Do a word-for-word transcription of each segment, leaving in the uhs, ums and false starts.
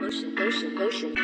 Ocean, ocean, ocean.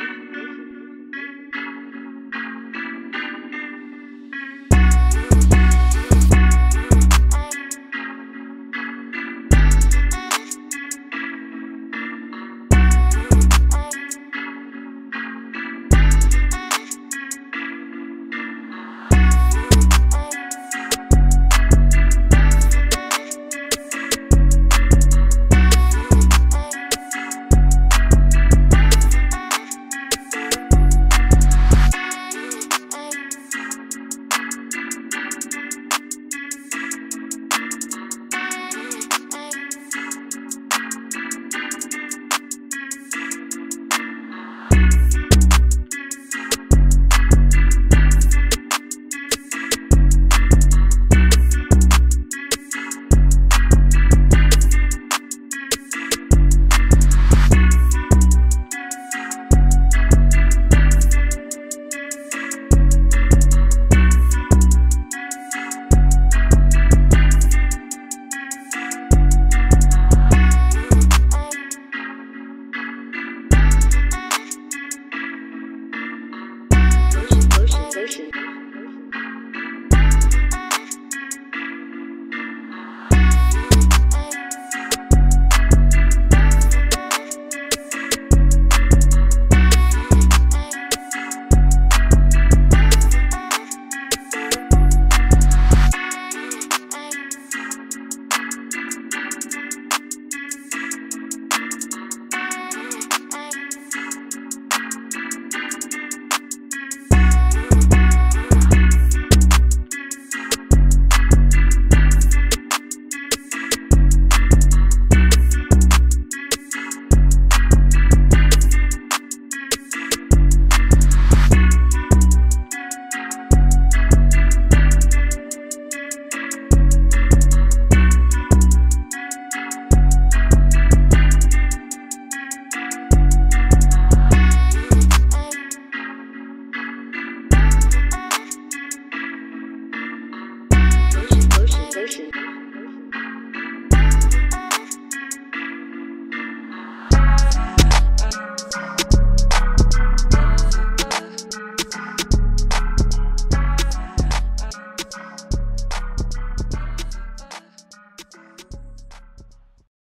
Ocean.